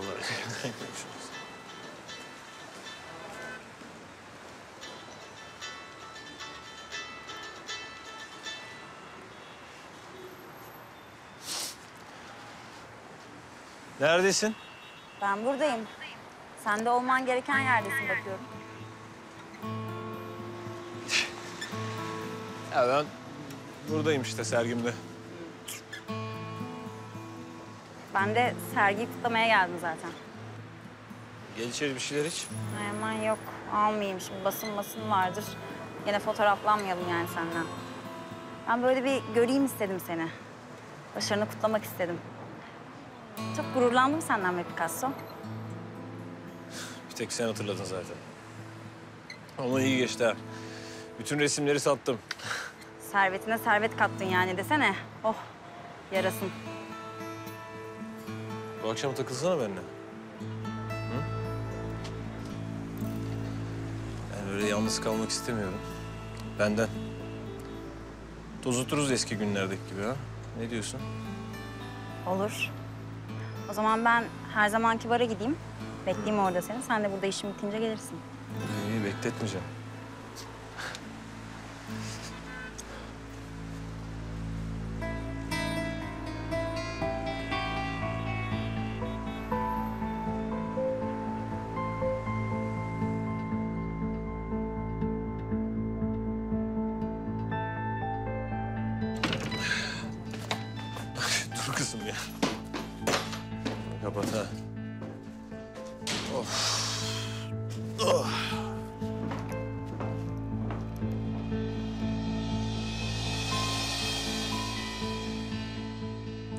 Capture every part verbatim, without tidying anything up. Allah'a emanet. Neredesin? Ben buradayım. Sen de olman gereken yerdesin bakıyorum. Ya ben buradayım işte sergimde. Ben de sergiyi kutlamaya geldim zaten. Gel içeri, bir şeyler iç. Ay aman yok, almayayım şimdi. Basın basın vardır. Yine fotoğraflanmayalım yani senden. Ben böyle bir göreyim istedim seni. Başarını kutlamak istedim. Çok gururlandım senden be Picasso. Bir tek sen hatırladın zaten. Ama iyi geçti ha. Bütün resimleri sattım. Servetine servet kattın yani desene. Oh, yarasın. Bu akşam takılsana benimle. Hı? Ben öyle yalnız kalmak istemiyorum. Benden. Tozuturuz eski günlerdeki gibi ha. Ne diyorsun? Olur. O zaman ben her zamanki bara gideyim. Bekleyeyim orada seni. Sen de burada işin bitince gelirsin. İyi, bekletmeyeceğim. Dur kızım ya. Kapat ha. Of. Oh.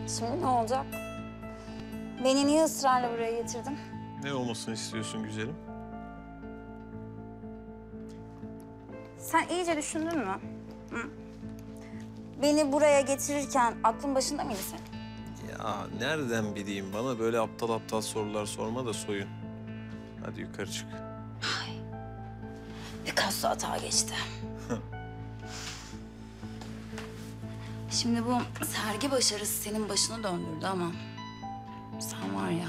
Şimdi ne olacak? Beni niye ısrarla buraya getirdin? Ne olmasını istiyorsun güzelim? Sen iyice düşündün mü? Hı? Beni buraya getirirken aklın başında mıydı senin? Ya nereden bileyim? Bana böyle aptal aptal sorular sorma da soyun. Hadi yukarı çık. Ay. Picasso hata geçti. Şimdi bu sergi başarısı senin başını döndürdü ama... sen var ya,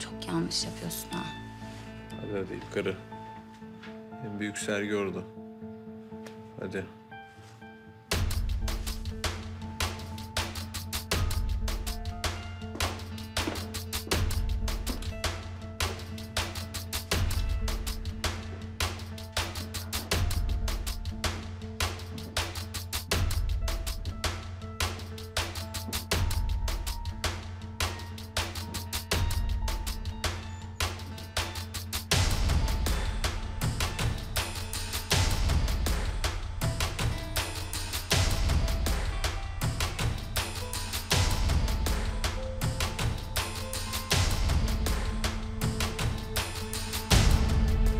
çok yanlış yapıyorsun ha. Hadi hadi yukarı. En büyük sergi orada. Hadi.